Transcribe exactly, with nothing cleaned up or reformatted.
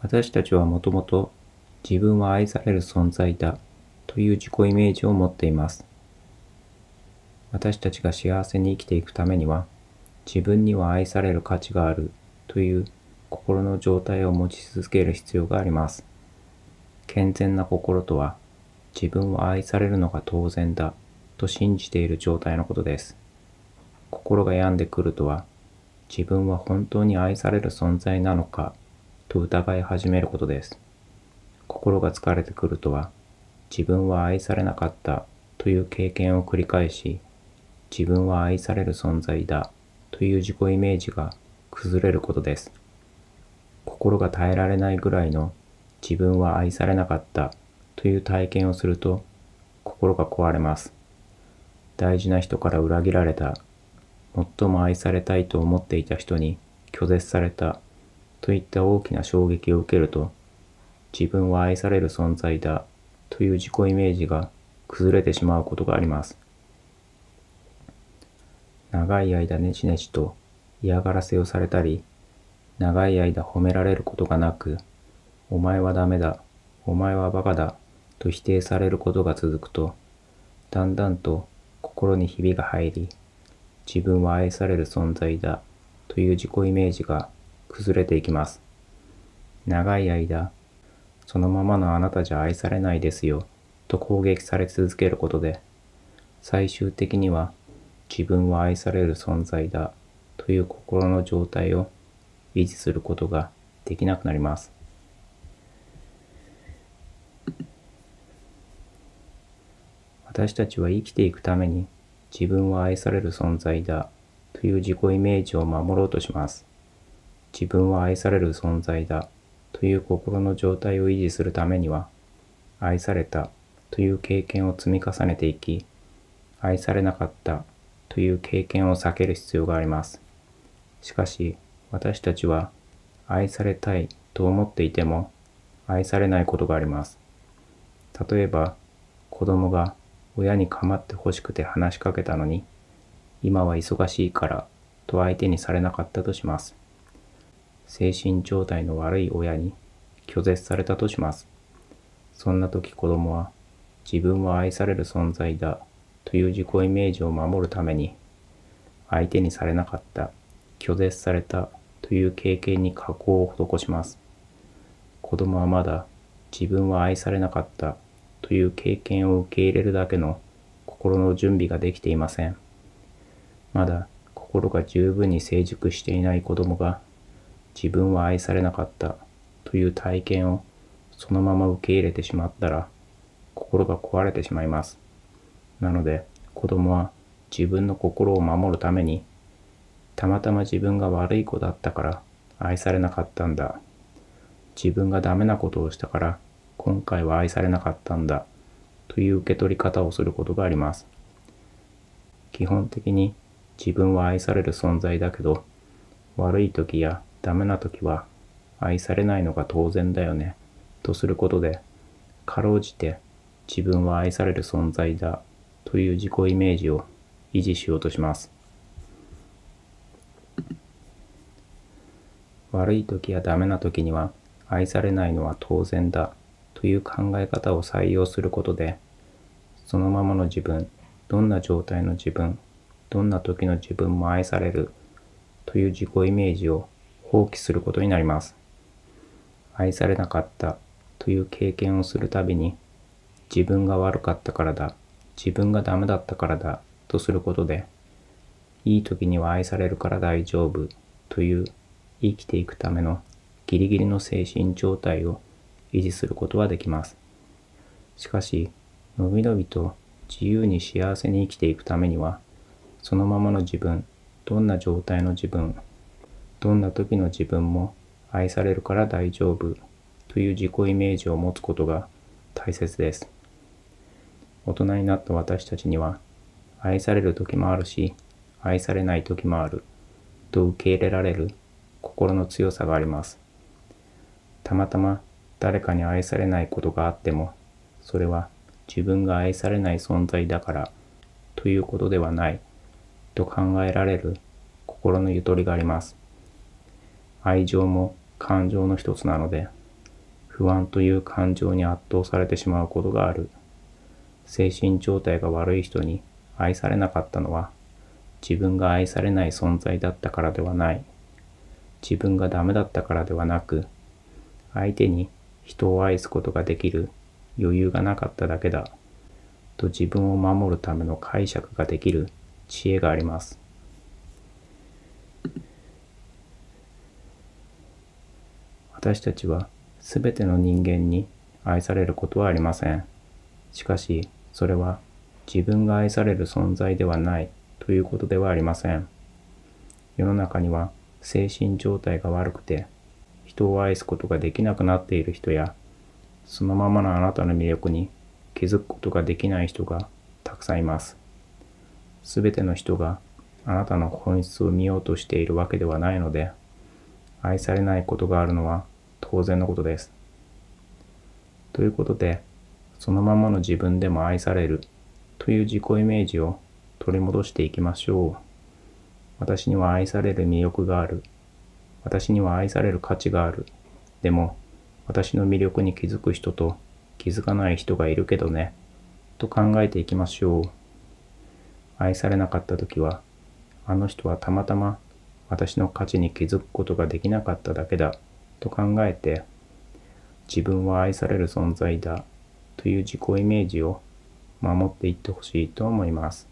私たちはもともと自分は愛される存在だという自己イメージを持っています。私たちが幸せに生きていくためには、自分には愛される価値があるという心の状態を持ち続ける必要があります。健全な心とは、自分は愛されるのが当然だと信じている状態のことです。心が病んでくるとは、自分は本当に愛される存在なのかと疑い始めることです。心が疲れてくるとは、自分は愛されなかったという経験を繰り返し、自分は愛される存在だという自己イメージが崩れることです。心が耐えられないぐらいの自分は愛されなかったという体験をすると、心が壊れます。大事な人から裏切られた、最も愛されたいと思っていた人に拒絶されたといった大きな衝撃を受けると、自分は愛される存在だという自己イメージが崩れてしまうことがあります。長い間ねちねちと嫌がらせをされたり、長い間褒められることがなく、お前はダメだ、お前はバカだと否定されることが続くと、だんだんと心にひびが入り、自分は愛される存在だという自己イメージが崩れていきます。長い間、そのままのあなたじゃ愛されないですよと攻撃され続けることで、最終的には自分は愛される存在だという心の状態を維持することができなくなります。私たちは生きていくために自分は愛される存在だという自己イメージを守ろうとします。自分は愛される存在だという心の状態を維持するためには、愛されたという経験を積み重ねていき、愛されなかったという経験を避ける必要があります。しかし、私たちは愛されたいと思っていても、愛されないことがあります。例えば、子供が親に構ってほしくて話しかけたのに、今は忙しいからと相手にされなかったとします。精神状態の悪い親に拒絶されたとします。そんな時子供は、自分は愛される存在だという自己イメージを守るために、相手にされなかった、拒絶されたという経験に加工を施します。子供はまだ自分は愛されなかったという経験を受け入れるだけの心の準備ができていません。まだ心が十分に成熟していない子供が自分は愛されなかったという体験をそのまま受け入れてしまったら心が壊れてしまいます。なので子供は自分の心を守るためにたまたま自分が悪い子だったから愛されなかったんだ。自分がダメなことをしたから今回は愛されなかったんだという受け取り方をすることがあります。基本的に自分は愛される存在だけど、悪い時やダメな時は愛されないのが当然だよねとすることで、かろうじて自分は愛される存在だという自己イメージを維持しようとします。悪い時やダメな時には愛されないのは当然だという考え方を採用することで、そのままの自分、どんな状態の自分、どんな時の自分も愛されるという自己イメージを放棄することになります。愛されなかったという経験をするたびに、自分が悪かったからだ、自分がダメだったからだとすることで、いい時には愛されるから大丈夫という生きていくためのギリギリの精神状態を維持することはできます。しかし、のびのびと自由に幸せに生きていくためには、そのままの自分、どんな状態の自分、どんな時の自分も愛されるから大丈夫という自己イメージを持つことが大切です。大人になった私たちには、愛される時もあるし、愛されない時もあると受け入れられる心の強さがあります。たまたま誰かに愛されないことがあっても、それは自分が愛されない存在だからということではないと考えられる心のゆとりがあります。愛情も感情の一つなので、不安という感情に圧倒されてしまうことがある。精神状態が悪い人に愛されなかったのは、自分が愛されない存在だったからではない。自分がダメだったからではなく、相手に人を愛すことができる余裕がなかっただけだ。と自分を守るための解釈ができる知恵があります。私たちはすべての人間に愛されることはありません。しかし、それは自分が愛される存在ではないということではありません。世の中には精神状態が悪くて、人を愛すことができなくなっている人や、そのままのあなたの魅力に気づくことができない人がたくさんいます。すべての人があなたの本質を見ようとしているわけではないので、愛されないことがあるのは当然のことです。ということで、そのままの自分でも愛されるという自己イメージを取り戻していきましょう。私には愛される魅力がある。私には愛される価値がある。でも、私の魅力に気づく人と気づかない人がいるけどね、と考えていきましょう。愛されなかったときは、あの人はたまたま私の価値に気づくことができなかっただけだと考えて、自分は愛される存在だという自己イメージを守っていってほしいと思います。